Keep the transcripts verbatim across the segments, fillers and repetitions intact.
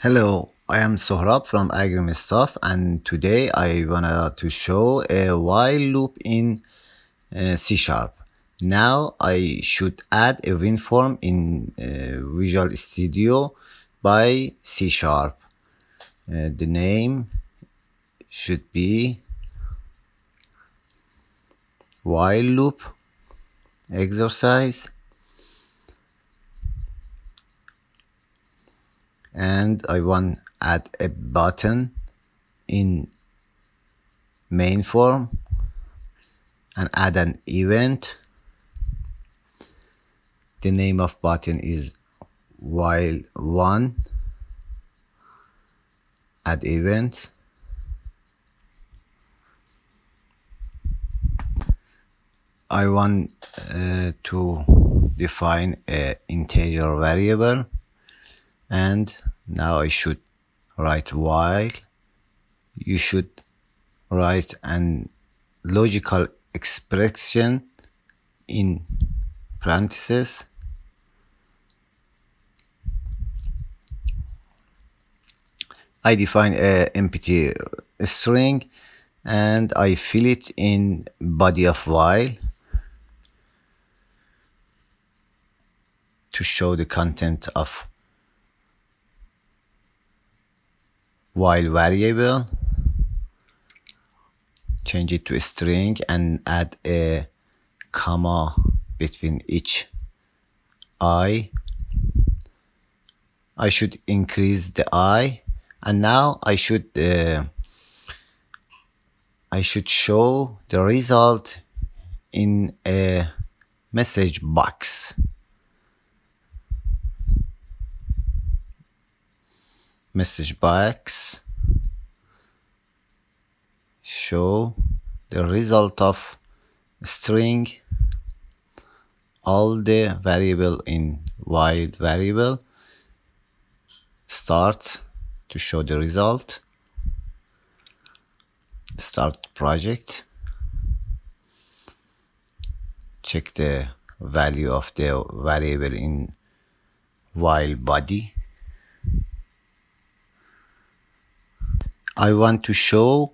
Hello, I am Sohrab from Agrimetsoft, and today I wanted to show a while loop in uh, C sharp. Now I should add a WinForm in uh, Visual Studio by C sharp. Uh, the name should be while loop exercise, and I want to add a button in main form and add an event. The name of button is while one, add event. I want uh, to define an integer variable, and now I should write while. You should write an logical expression in parentheses. I define a empty string and I fill it in body of while to show the content of while variable, change it to a string and add a comma between each I. I should increase the I, and now I should uh, I should show the result in a message box. Message box show the result of string, all the variable in while variable, start to show the result, start project, check the value of the variable in while body. I want to show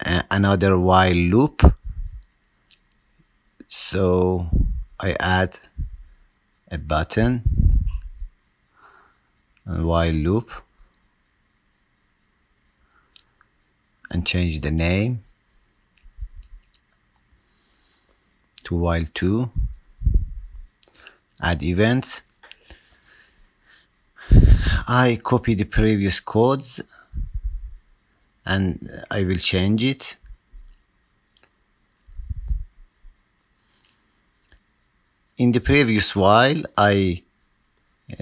uh, another while loop, so I add a button and while loop and change the name to while two, add events. I copy the previous codes and I will change it. In the previous while, I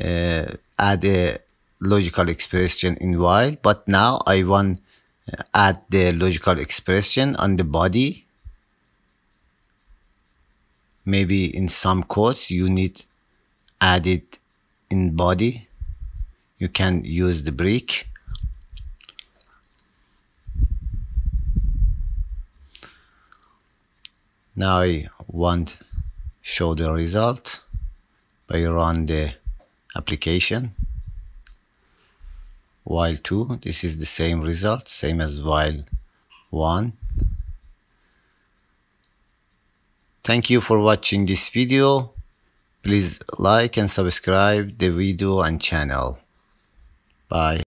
uh, add a logical expression in while, but now I want to add the logical expression on the body. Maybe in some codes you need add it in body. You can use the brick. Now I want to show the result by run the application. While two, this is the same result, same as while one. Thank you for watching this video. Please like and subscribe the video and channel. Bye.